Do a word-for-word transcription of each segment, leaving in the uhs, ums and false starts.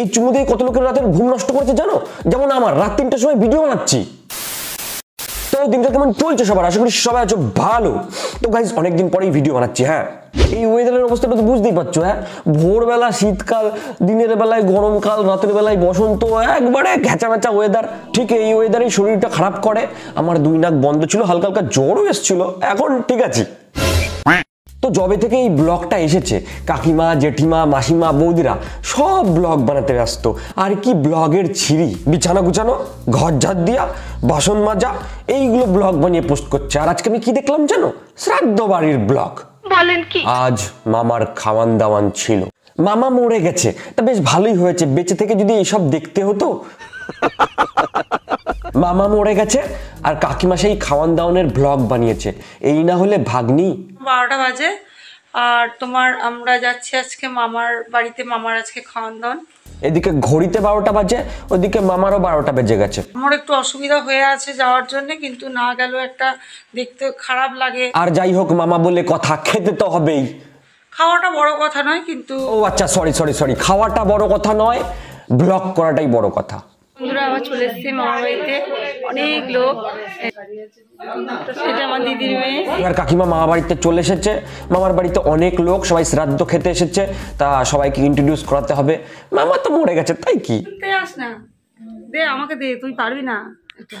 এই চুমু দিয়ে কত লোকের রাতের ঘুম নষ্ট করেছে জানো, যেমন আমার রাত তিনটার সময় ভিডিও বানাচ্ছি। তো দিনটা কেমন চলছে সবার, আশা করি সবাই আছো ভালো। তো গাইজ অনেকদিন পরেই ভিডিও বানাচ্ছি। হ্যাঁ, এই ওয়েদারের অবস্থাটা তো বুঝতেই পারছো। হ্যাঁ, ভোরবেলা শীতকাল, দিনের বেলায় গরমকাল, রাতের বেলায় বসন্ত, একবারে ঘ্যাঁচামেচা ওয়েদার। ঠিক এই ওয়েদারেই শরীরটা খারাপ করে। আমার দুই নাক বন্ধ ছিল, হালকা হালকা জ্বরও এসছিল, এখন ঠিক আছে। তো জবে থেকে এই ব্লগটা এসেছে, কাকিমা, জেঠিমা, মাসিমা, বৌদিরা সব ব্লগ বানাতে ব্যস্ত। আর কি ব্লগের ছিঁড়ি, বিছানা গুছানো, ঘর ঝাড় দিয়া, বাসন মাজা, এইগুলো ব্লগ বানিয়ে পোস্ট করছে। আর আজকে আমি কি দেখলাম জানো, শ্রাদ্ধ বাড়ির ব্লগ। বলেন কি? আজ মামার খাওয়ান দাওয়ান ছিল। মামা মরে গেছে, তা বেশ ভালোই হয়েছে, বেঁচে থেকে যদি এইসব দেখতে হতো। মামা মরে গেছে আর কাকিমা সেই খাওয়ান দাওয়ানের ব্লগ বানিয়েছে। এই না হলে ভাগ্নি। বারোটা বাজে আর তোমার আমরা যাচ্ছি আজকে মামার বাড়িতে, মামার আজকে খাওয়ান দাওয়ান। এদিকে ঘড়িতে বারোটা বাজে, ওদিকে মামারও বারোটা বেজে গেছে। আমার একটু অসুবিধা হয়ে আছে যাওয়ার জন্য, কিন্তু না গেলেও একটা দেখতে খারাপ লাগে। আর যাই হোক, মামা বলে কথা, খেতে তো হবেই। খাওয়াটা বড় কথা নয় কিন্তু, ও আচ্ছা সরি সরি সরি খাওয়াটা বড় কথা নয়, ব্লগ করাটাই বড় কথা। বন্ধুরা আবার চলে এসেছি মামার বাড়িতে, অনেক লোক। এটা আমার দিদির মেয়ে। এবার কাকিমা মামা বাড়িতে চলে এসেছে, মামার বাড়িতে অনেক লোক, সবাই শ্রাদ্ধ খেতে এসেছে, তা সবাইকে ইন্ট্রোডিউস করাতে হবে। মামা তো মরে গেছে, তাই কি আস না দে আমাকে দে, তুই পারবি না, এটা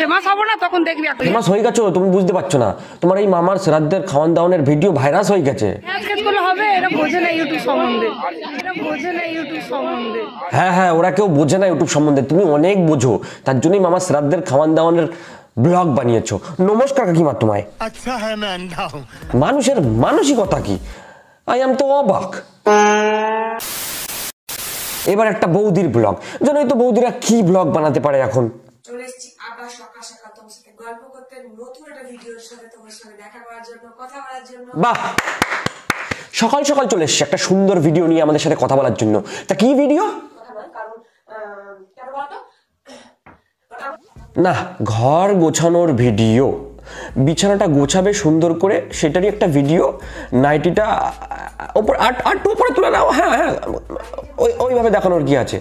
ফেমাস হয়ে গেছো তুমি, বুঝতে পারছো না। তোমার এই মামার শ্রাদ্ধের খাওয়ান দাওয়ানের ভিডিও ভাইরাস হয়ে গেছে। হ্যাঁ হ্যাঁ, ওরা কেউ বোঝে না ইউটিউব সম্বন্ধে, তুমি অনেক বোঝো, তার জন্যই মামার শ্রাদ্ধের খাওয়ান দাওয়ানের ব্লগ বানিয়েছো। নমস্কার কাকিমা, তোমায় মানুষের মানসিকতা কি, আই এম তো অবাক। এবার একটা বৌদির ব্লগ, জানোই তো বৌদিরা কি ব্লগ বানাতে পারে। এখন চলে এসেছি আবার সকাল সকাল তোমার সাথে গল্প করতে, নতুন একটা ভিডিওর সাথে তোমার সাথে দেখা করার জন্য, কথা বলার জন্য। বাহ, সকাল সকাল চলে এসেছি একটা সুন্দর ভিডিও নিয়ে আমাদের সাথে কথা বলার জন্য। তা কি ভিডিও? কারণ কেন বলতো না, ঘর গোছানোর ভিডিও। বিছানাটা গোছাবে সুন্দর করে, সেটারই একটা ভিডিও। নাইটিটা ওপর আট আটটু উপরে তুলে নাও। হ্যাঁ হ্যাঁ, ওই ওইভাবে দেখানোর কি আছে,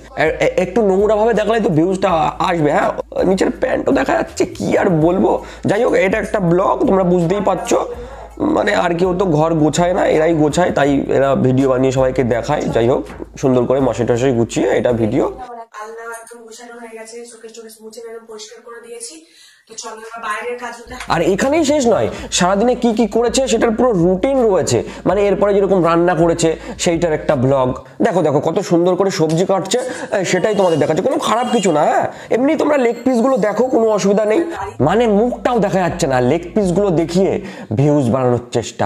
একটু নোংরাভাবে দেখালে তো ভিউজটা আসবে। হ্যাঁ, নিচের প্যান্টও দেখা যাচ্ছে, কি আর বলবো। যাই হোক, এটা একটা ব্লগ, তোমরা বুঝতেই পারছো। মানে আর কেউ তো ঘর গোছায় না, এরাই গোছায়, তাই এরা ভিডিও বানিয়ে সবাইকে দেখায়। যাই হোক, সুন্দর করে মশাই টশাই গুছিয়ে এটা ভিডিও। আলনা একদম গোছানো হয়ে গেছে, চোখের চোখে মুছে একদম পরিষ্কার করে দিয়েছি। আর এখানেই শেষ নয়, সারাদিনে কি কি করেছে সেটার পুরো রুটিন রয়েছে। মানে এরপরে যেরকম রান্না করেছে সেইটার একটা ব্লগ। দেখো দেখো কত সুন্দর করে সবজি কাটছে, সেটাই তোমাদের দেখাচ্ছে, কোনো খারাপ কিছু না। এমনি তোমরা লেগ পিসগুলো দেখো, কোনো অসুবিধা নেই। মানে মুখটাও দেখা যাচ্ছে না, লেগ পিসগুলো দেখিয়ে ভিউজ বাড়ানোর চেষ্টা।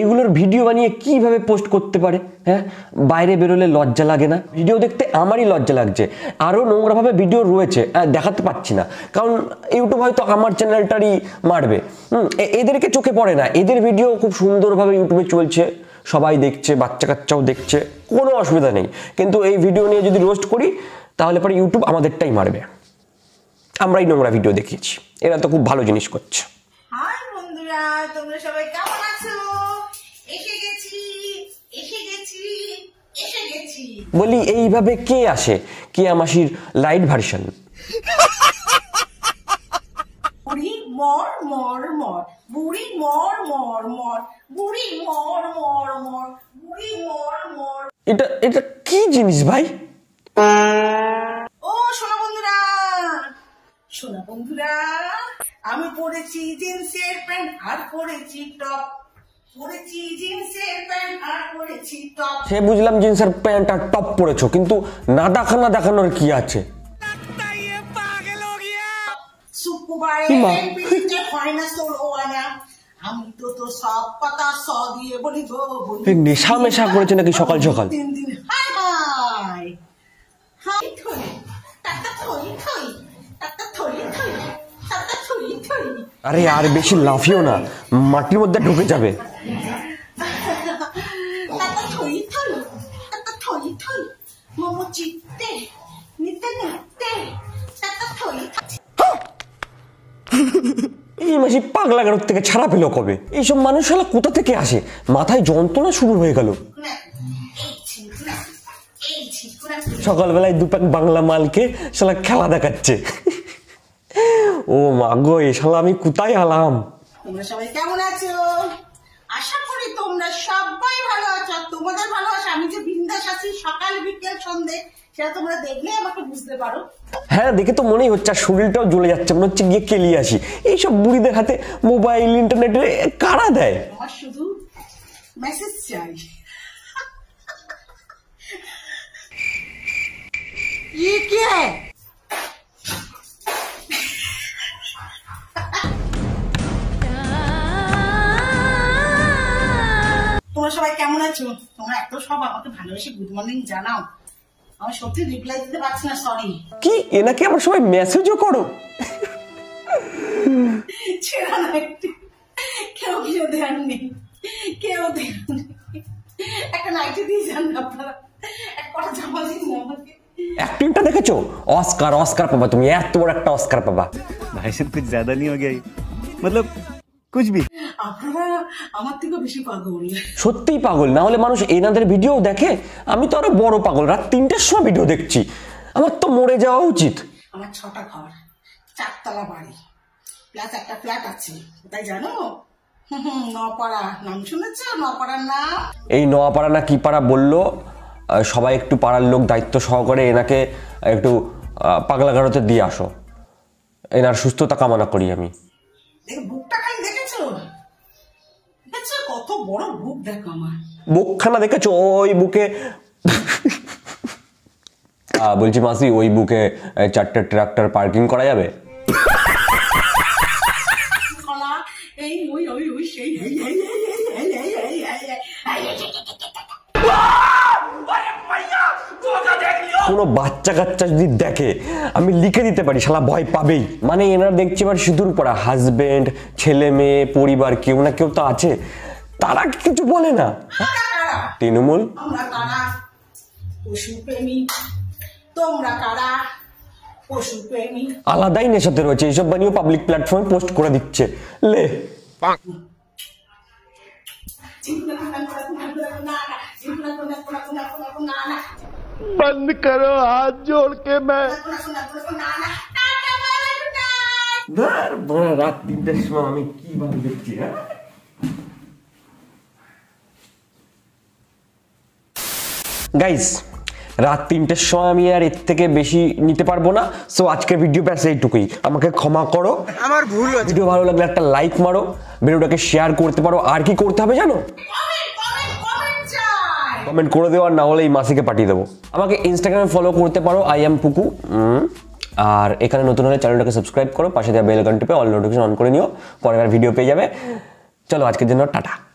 এগুলোর ভিডিও বানিয়ে কিভাবে পোস্ট করতে পারে। হ্যাঁ, বাইরে বেরোলে লজ্জা লাগে না? ভিডিও দেখতে আমারই লজ্জা লাগছে। আরও নোংরাভাবে ভিডিও রয়েছে, দেখাতে পাচ্ছি না, কারণ ইউটিউব হয়তো আমার চ্যানেলটারই মারবে। হুম, এদেরকে চোখে পড়ে না, এদের ভিডিও খুব সুন্দরভাবে ইউটিউবে চলছে, সবাই দেখছে, বাচ্চা কাচ্চাও দেখছে, কোনো অসুবিধা নেই। কিন্তু এই ভিডিও নিয়ে যদি রোস্ট করি তাহলে পরে ইউটিউব আমাদেরটাই মারবে, আমরাই নোংরা ভিডিও দেখিয়েছি। এরা তো খুব ভালো জিনিস করছে। তোমরা সবাই কেমন আছো? এসে গেছি এসে গেছি এসে গেছি বলি, এইভাবে কে আসে? কে আমাশির লাইট ভার্সন। বুড়ি মর মর মর বুড়ি মর মর মর বুড়ি মর মর মর বুড়ি মর মর। এটা এটা কি জিনিস ভাই? ও শোনা বন্ধুরা, শোনা বন্ধুরা, আমি পরেছি জিন্সের প্যান্ট আর পরেছি টপ। পরেছি জিন্সের প্যান্ট আর পরেছি টপ। সে বুঝলাম জিন্সের প্যান্ট আর টপ পরেছো, কিন্তু না দেখানো দেখানোর কি আছে? নেশা মেশা করেছে নাকি সকাল সকাল? আরে আর বেশি লাফিও না, মাটির মধ্যে ঢুকে যাবে। এই মাসি পাগলা গারদ থেকে ছাড়া পেল কবে? এইসব মানুষ হলো কোথা থেকে আসে? মাথায় যন্ত্রণা শুরু হয়ে গেল। সকালবেলায় দু প্যাক বাংলা মালকে শালা খেলা দেখাচ্ছে। ও মা গো, এই শালা আমি কোথায় আলাম? তোমরা সবাই কেমন আছো? আশা করি তোমরা সবাই ভালো আছো। তোমাদের ভালো আছো আমি যে বিন্দাস আছি সকাল বিকেল সন্ধ্যে সেটা তোমরা দেখলে আমাকে বুঝতে পারো। হ্যাঁ, দেখে তো মনেই হচ্ছে আর শরীরটাও জ্বলে যাচ্ছে, মনে হচ্ছে গিয়ে কেলি আসি। এইসব বুড়িদের হাতে মোবাইল ইন্টারনেট কারা দেয়? আমার শুধু মেসেজ চাই। ये क्या है? তোমরা সবাই কেমন আছো? তোমরা এত সব আমাকে ভালোবেসে গুড মর্নিং জানাও, আমি সত্যি রিপ্লাই দিতে পারছি না, সরি। কি এনাকে আবার সবাই মেসেজও করো? ছেড়া না একটু, কেউ কিছু দেন নেই, কেউ দেন নেই। একটা নাইটি দিয়ে যান না আপনারা, এক কটা জামা দিন না আমাকে। एक्टिंगটা দেখেছো? অস্কার অস্কার পাবা তুমি, এত বড় একটা অস্কার পাবা। ভাই সব কিছু ज्यादा नहीं हो गया मतलब कुछ भी। আপনারা আমার থেকে বেশি পাগল, সত্যি পাগল। না হলে মানুষ এনাদের ভিডিও দেখে? আমি তো আরো বড় পাগল, রাত তিনটার সময় ভিডিও দেখছি, আমার তো মরে যাওয়া উচিত। আমার ছটা ঘর, চারতলা বাড়ি, প্লাস একটা ফ্ল্যাট আছে। তাই জানো নপাড়া নাম শুনেছো? নপাড়া না এই নপাড়া না কি পাড়া বললো সবাই, একটু পাড়ার লোক দায়িত্ব সহকারে এনাকে একটু পাগলাগারোতে দিয়ে আসো, এনার সুস্থতা কামনা করি আমি। বুকখানা দেখেছো? ওই বুকে বলছি মাসি, ওই বুকে চারটে ট্রাক্টর পার্কিং করা যাবে? কোনো বাচ্চা কাচ্চা যদি দেখে আমি লিখে দিতে পারি, শালা ভয় পাবেই। মানে এনার দেখছি এবার সিঁদুর পরা, হাজবেন্ড, ছেলে মেয়ে, পরিবার কেউ না কেউ তো আছে, তারা কিছু বলে না। তৃণমূল আলাদাই নেশাতে রয়েছে, এইসব বানিয়েও পাবলিক প্ল্যাটফর্মে পোস্ট করে দিচ্ছে। লে বন্ধ করো হাত জোড় কে, রাত তিনটার সময় আমি কি ভাবে দেখছি। গাইস, রাত তিনটের সময় আমি আর এর থেকে বেশি নিতে পারবো না, সো আজকের ভিডিও ব্যাস এইটুকুই। আমাকে ক্ষমা করো, আমার ভুল। ভিডিও ভালো লাগলে একটা লাইক মারো, ভিডিওটাকে শেয়ার করতে পারো। আর কি করতে হবে জানো? কমেন্ট করে দেওয়ার, না হলে এই মাসিকে পাঠিয়ে দেবো। আমাকে ইনস্টাগ্রামে ফলো করতে পারো, আই এম পুকু। আর এখানে নতুন হলে চ্যানেলটাকে সাবস্ক্রাইব করো, পাশে দেওয়া বেল আইকন টিপে অল নোটিফিকেশন অন করে নিও, পরের ভিডিও পেয়ে যাবে। চলো আজকের জন্য টাটা।